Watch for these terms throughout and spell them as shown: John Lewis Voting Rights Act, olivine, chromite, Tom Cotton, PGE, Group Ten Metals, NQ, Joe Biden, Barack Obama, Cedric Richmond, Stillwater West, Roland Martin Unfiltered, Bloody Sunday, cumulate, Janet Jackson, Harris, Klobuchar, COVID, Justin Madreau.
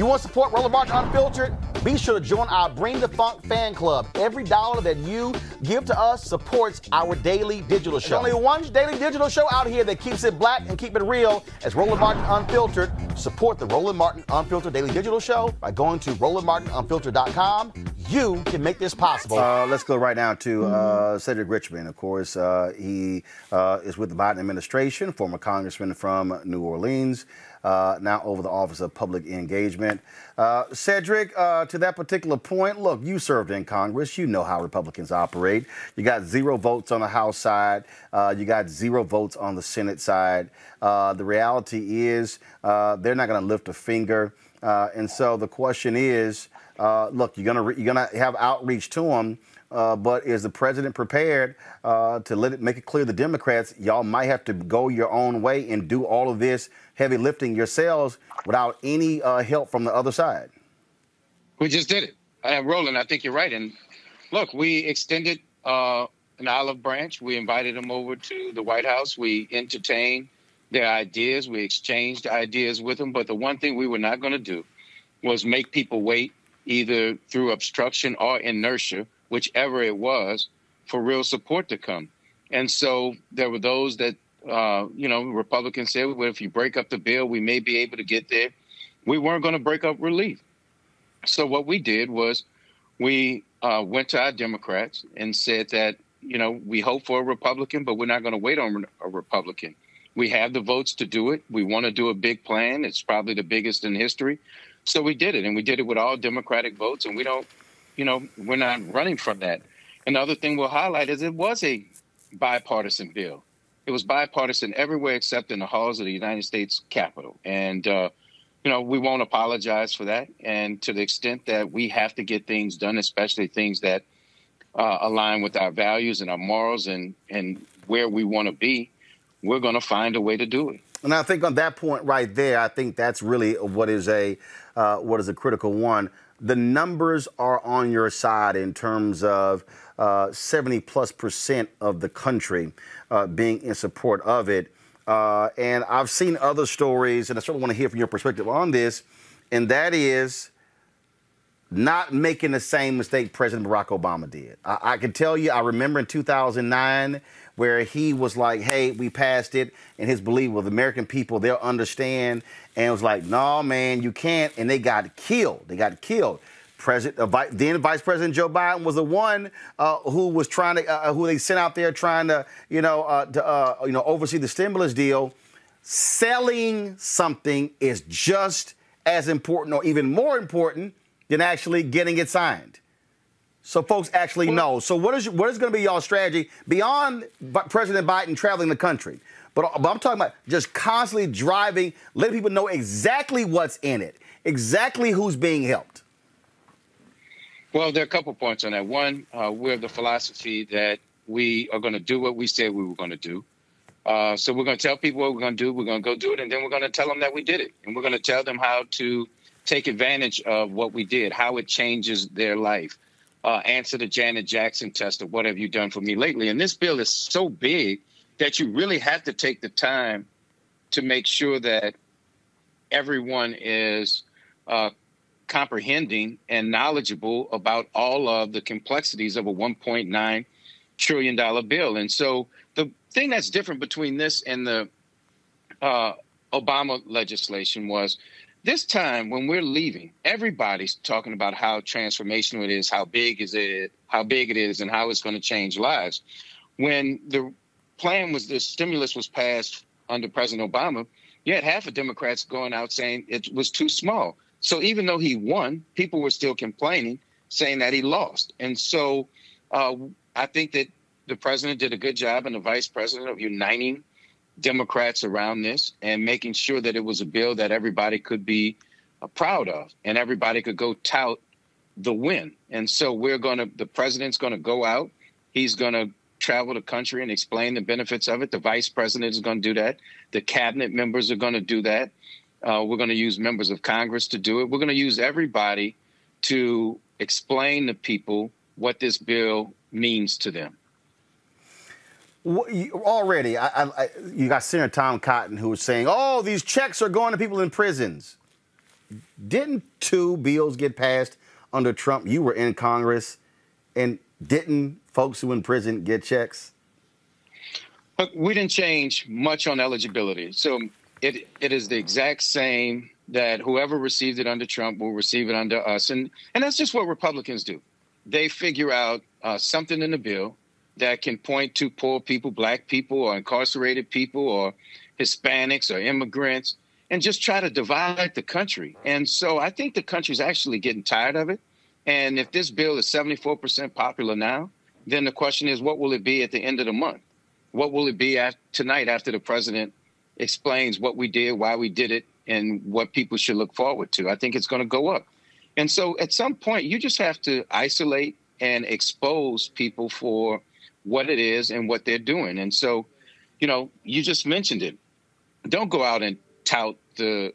You want to support Roland Martin Unfiltered? Be sure to join our Bring the Funk fan club. Every dollar that you give to us supports our daily digital show. There's only one daily digital show out here that keeps it black and keep it real as Roland Martin Unfiltered. Support the Roland Martin Unfiltered daily digital show by going to RolandMartinUnfiltered.com. You can make this possible. Let's go right now to Cedric Richmond. Of course, he is with the Biden administration, former congressman from New Orleans, now over the Office of Public Engagement. Cedric, to that particular point, look, you served in Congress. You know how Republicans operate. You got 0 votes on the House side. You got 0 votes on the Senate side. The reality is they're not going to lift a finger. And so the question is, look, you're gonna have outreach to them, but is the president prepared to make it clear to the Democrats, y'all might have to go your own way and do all of this heavy lifting yourselves without any help from the other side? We just did it, Roland. I think you're right. And look, we extended an olive branch. We invited them over to the White House. We entertained their ideas. We exchanged ideas with them. But the one thing we were not going to do was make people wait, either through obstruction or inertia, whichever it was, for real support to come. And so there were those that, you know, Republicans said, well, if you break up the bill, we may be able to get there. We weren't going to break up relief. So what we did was we went to our Democrats and said that, you know, we hope for a Republican, but we're not going to wait on a Republican. We have the votes to do it. We want to do a big plan. It's probably the biggest in history. So we did it, and we did it with all Democratic votes, and we don't, you know, we're not running from that. Another thing we'll highlight is it was a bipartisan bill. It was bipartisan everywhere except in the halls of the United States Capitol. And, you know, we won't apologize for that. And to the extent that we have to get things done, especially things that align with our values and our morals and where we want to be, we're going to find a way to do it. And I think on that point right there, I think that's really what is a critical one. The numbers are on your side in terms of 70+% of the country being in support of it. And I've seen other stories, and I sort of want to hear from your perspective on this, and that is not making the same mistake President Barack Obama did. I can tell you, I remember in 2009, where he was like, hey, we passed it, and his belief was the American people, they'll understand, and it was like, no, man, you can't, and they got killed. They got killed. Then Vice President Joe Biden was the one who was trying to, who they sent out there trying to, you know, oversee the stimulus deal. Selling something is just as important or even more important than actually getting it signed. So folks actually know. So what is going to be y'all's strategy beyond President Biden traveling the country? But I'm talking about just constantly driving, letting people know exactly what's in it, exactly who's being helped. Well, there are a couple points on that. One, we're the philosophy that we are going to do what we said we were going to do. So we're going to tell people what we're going to do. We're going to go do it. And then we're going to tell them that we did it. And we're going to tell them how to take advantage of what we did, how it changes their life. Answer the Janet Jackson test of what have you done for me lately. And this bill is so big that you really have to take the time to make sure that everyone is comprehending and knowledgeable about all of the complexities of a $1.9 trillion bill. And so the thing that's different between this and the Obama legislation was, this time, when we're leaving, everybody's talking about how transformational it is, how big it is, and how it's going to change lives. When the plan was the stimulus was passed under President Obama, you had half of Democrats going out saying it was too small. So even though he won, people were still complaining, saying that he lost. And so I think that the president did a good job and the vice president of uniting Democrats around this and making sure that it was a bill that everybody could be proud of and everybody could go tout the win. And so the president's going to go out. He's going to travel the country and explain the benefits of it. The vice president is going to do that. The cabinet members are going to do that. We're going to use members of Congress to do it. We're going to use everybody to explain to people what this bill means to them. Already, you got Senator Tom Cotton who was saying, oh, these checks are going to people in prisons. Didn't two bills get passed under Trump? You were in Congress, and didn't folks who in prison get checks? But we didn't change much on eligibility. So it is the exact same that whoever received it under Trump will receive it under us. And that's just what Republicans do. They figure out something in the bill that can point to poor people, black people, or incarcerated people, or Hispanics, or immigrants, and just try to divide the country. And so I think the country's actually getting tired of it. And if this bill is 74% popular now, then the question is, what will it be at the end of the month? What will it be tonight after the president explains what we did, why we did it, and what people should look forward to? I think it's going to go up. And so at some point, you just have to isolate and expose people for what it is and what they're doing. And so, you know, you just mentioned it. Don't go out and tout the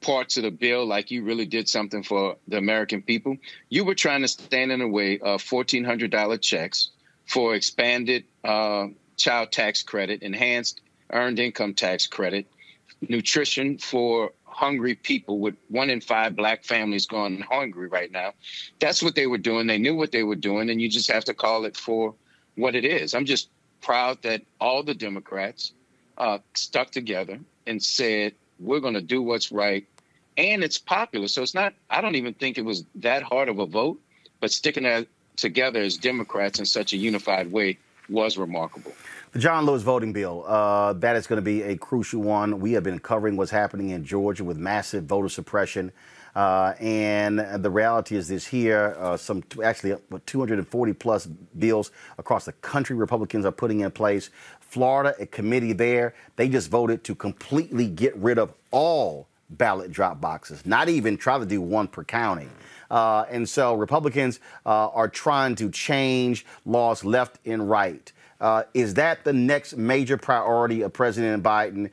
parts of the bill like you really did something for the American people. You were trying to stand in the way of $1,400 checks for expanded child tax credit, enhanced earned income tax credit, nutrition for hungry people, with 1 in 5 black families going hungry right now. That's what they were doing. They knew what they were doing, and you just have to call it for what it is. I'm just proud that all the Democrats stuck together and said, we're going to do what's right. And it's popular. So it's not, I don't even think it was that hard of a vote, but sticking together as Democrats in such a unified way was remarkable. The John Lewis voting bill, that is going to be a crucial one. We have been covering what's happening in Georgia with massive voter suppression. And the reality is this here, some actually 240 plus bills across the country Republicans are putting in place. Florida, a committee there, they just voted to completely get rid of all ballot drop boxes, not even try to do one per county. And so Republicans are trying to change laws left and right. Is that the next major priority of President Biden?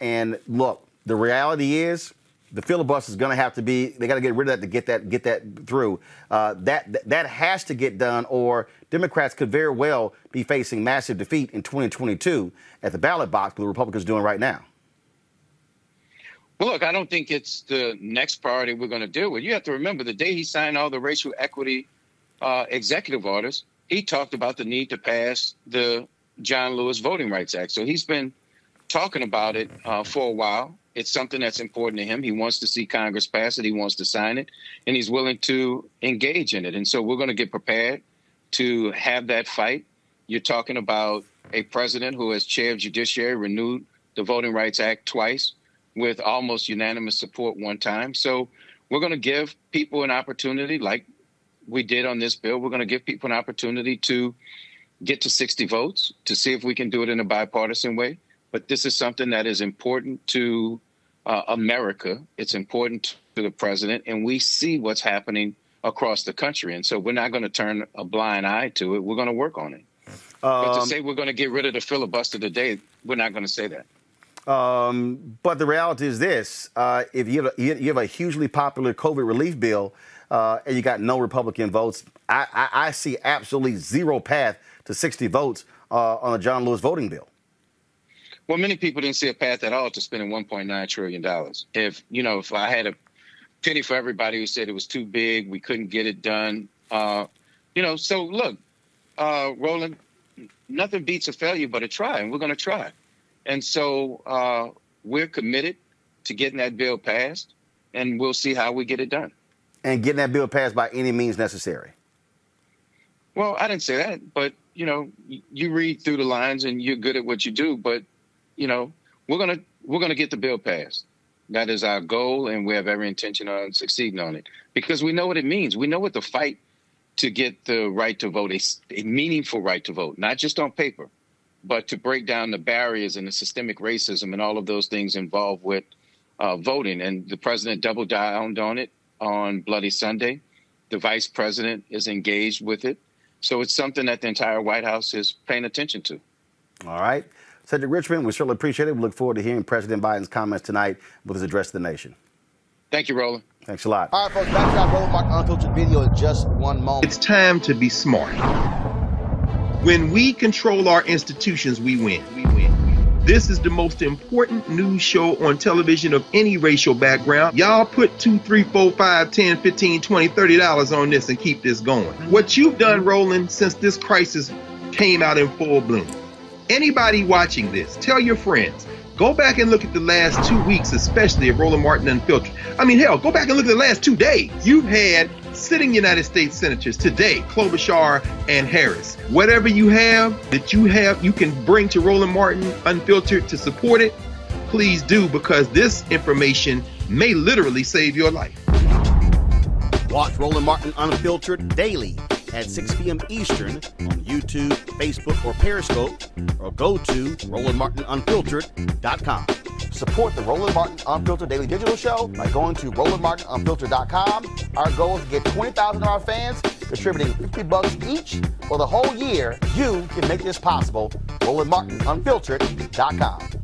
And look, the reality is the filibuster is going to have to be, they got to get rid of that to get that through. That has to get done, or Democrats could very well be facing massive defeat in 2022 at the ballot box, what the Republicans are doing right now. Well, look, I don't think it's the next priority we're going to deal with. You have to remember the day he signed all the racial equity executive orders, he talked about the need to pass the John Lewis Voting Rights Act. So he's been talking about it for a while. It's something that's important to him. He wants to see Congress pass it. He wants to sign it, and he's willing to engage in it. And so we're going to get prepared to have that fight. You're talking about a president who, as chair of judiciary, renewed the Voting Rights Act twice with almost unanimous support one time. So we're going to give people an opportunity, like we did on this bill. We're going to give people an opportunity to get to 60 votes to see if we can do it in a bipartisan way. But this is something that is important to America. It's important to the president, and we see what's happening across the country. And so we're not going to turn a blind eye to it. We're going to work on it. But to say we're going to get rid of the filibuster today, we're not going to say that. But the reality is this. If you have a hugely popular COVID relief bill and you got no Republican votes, I see absolutely zero path to 60 votes on a John Lewis voting bill. Well, many people didn't see a path at all to spending $1.9 trillion. If, you know, if I had a pity for everybody who said it was too big, we couldn't get it done. You know, so look, Roland, nothing beats a failure but a try, and we're going to try. And so we're committed to getting that bill passed, and we'll see how we get it done. And getting that bill passed by any means necessary. Well, I didn't say that, but, you know, you read through the lines and you're good at what you do, but, you know, we're going to get the bill passed. That is our goal, and we have every intention on succeeding on it because we know what it means. We know what the fight to get the right to vote is, a meaningful right to vote, not just on paper, but to break down the barriers and the systemic racism and all of those things involved with voting. And the president double downed on it on Bloody Sunday. The vice president is engaged with it. So it's something that the entire White House is paying attention to. All right. Cedric Richmond, we certainly appreciate it. We look forward to hearing President Biden's comments tonight with his address to the nation. Thank you, Roland. Thanks a lot. All right, folks, that's our Roland Martin Unfiltered video in just one moment. It's time to be smart. When we control our institutions, we win. This is the most important news show on television of any racial background. Y'all put $2, $3, $4, $5, $10, $15, $20, $30 on this and keep this going. What you've done, Roland, since this crisis came out in full bloom. Anybody watching this, tell your friends. Go back and look at the last 2 weeks, especially of Roland Martin Unfiltered. I mean, hell, go back and look at the last 2 days. You've had sitting United States senators today, Klobuchar and Harris. Whatever you have that you can bring to Roland Martin Unfiltered to support it, please do, because this information may literally save your life. Watch Roland Martin Unfiltered daily at 6 p.m. Eastern on YouTube, Facebook, or Periscope, or go to RolandMartinUnfiltered.com. Support the Roland Martin Unfiltered Daily Digital Show by going to RolandMartinUnfiltered.com. Our goal is to get 20,000 of our fans contributing $50 each for the whole year. You can make this possible. RolandMartinUnfiltered.com.